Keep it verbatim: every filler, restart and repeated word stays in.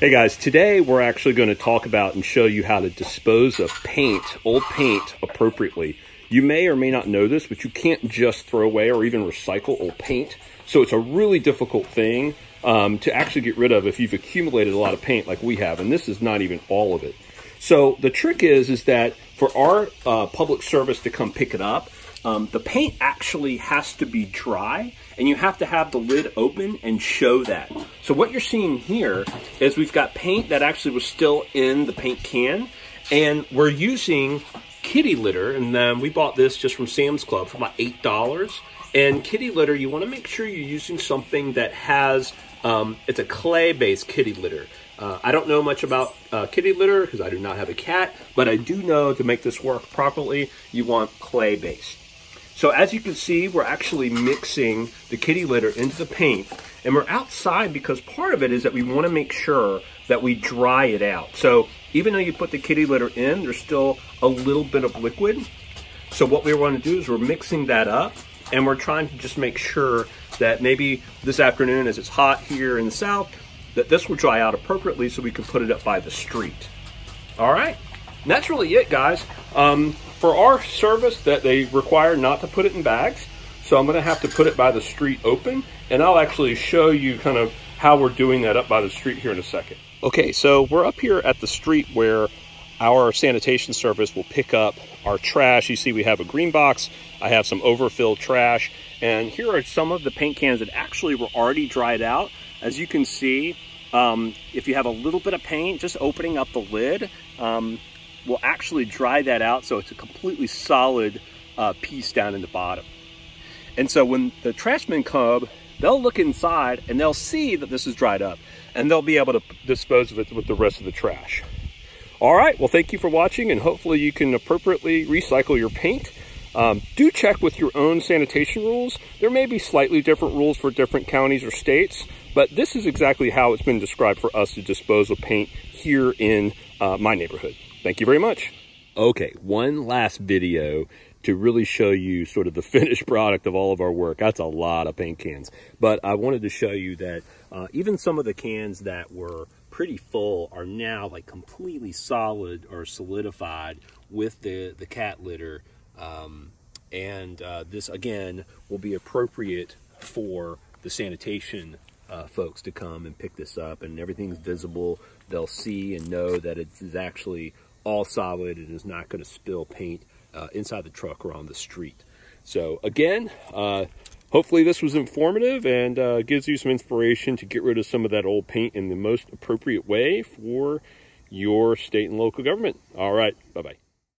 Hey guys, today we're actually going to talk about and show you how to dispose of paint, old paint, appropriately. You may or may not know this, but you can't just throw away or even recycle old paint. So it's a really difficult thing um, to actually get rid of if you've accumulated a lot of paint like we have, and this is not even all of it. So the trick is, is that for our uh, public service to come pick it up, um, the paint actually has to be dry, and you have to have the lid open and show that. So what you're seeing here is we've got paint that actually was still in the paint can, and we're using kitty litter, and then we bought this just from Sam's Club for about eight dollars. And kitty litter, you want to make sure you're using something that has, um, it's a clay-based kitty litter. Uh, I don't know much about uh, kitty litter because I do not have a cat, but I do know to make this work properly, you want clay-based. So as you can see, we're actually mixing the kitty litter into the paint, and we're outside because part of it is that we want to make sure that we dry it out. So even though you put the kitty litter in, there's still a little bit of liquid. So what we want to do is we're mixing that up, and we're trying to just make sure that maybe this afternoon, as it's hot here in the south, that this will dry out appropriately so we can put it up by the street. All right, and that's really it, guys. Um, For our service, that they require not to put it in bags, so I'm going to have to put it by the street open, and I'll actually show you kind of how we're doing that up by the street here in a second. Okay, so we're up here at the street where our sanitation service will pick up our trash. You see we have a green box, I have some overfilled trash, and here are some of the paint cans that actually were already dried out. As you can see, um, if you have a little bit of paint, just opening up the lid, um, we'll actually dry that out so it's a completely solid uh, piece down in the bottom. And so when the trash men come, they'll look inside and they'll see that this is dried up, and they'll be able to dispose of it with the rest of the trash. All right, well, thank you for watching, and hopefully you can appropriately recycle your paint. Um, do check with your own sanitation rules. There may be slightly different rules for different counties or states, but this is exactly how it's been described for us to dispose of paint here in uh, my neighborhood. Thank you very much. Okay, one last video to really show you sort of the finished product of all of our work. That's a lot of paint cans. But I wanted to show you that uh, even some of the cans that were pretty full are now like completely solid or solidified with the, the cat litter. Um, and uh, this, again, will be appropriate for the sanitation Uh, folks to come and pick this up, and everything's visible. They'll see and know that it is actually all solid and is not going to spill paint uh, inside the truck or on the street. So again, uh, hopefully this was informative and uh, gives you some inspiration to get rid of some of that old paint in the most appropriate way for your state and local government. All right, bye-bye.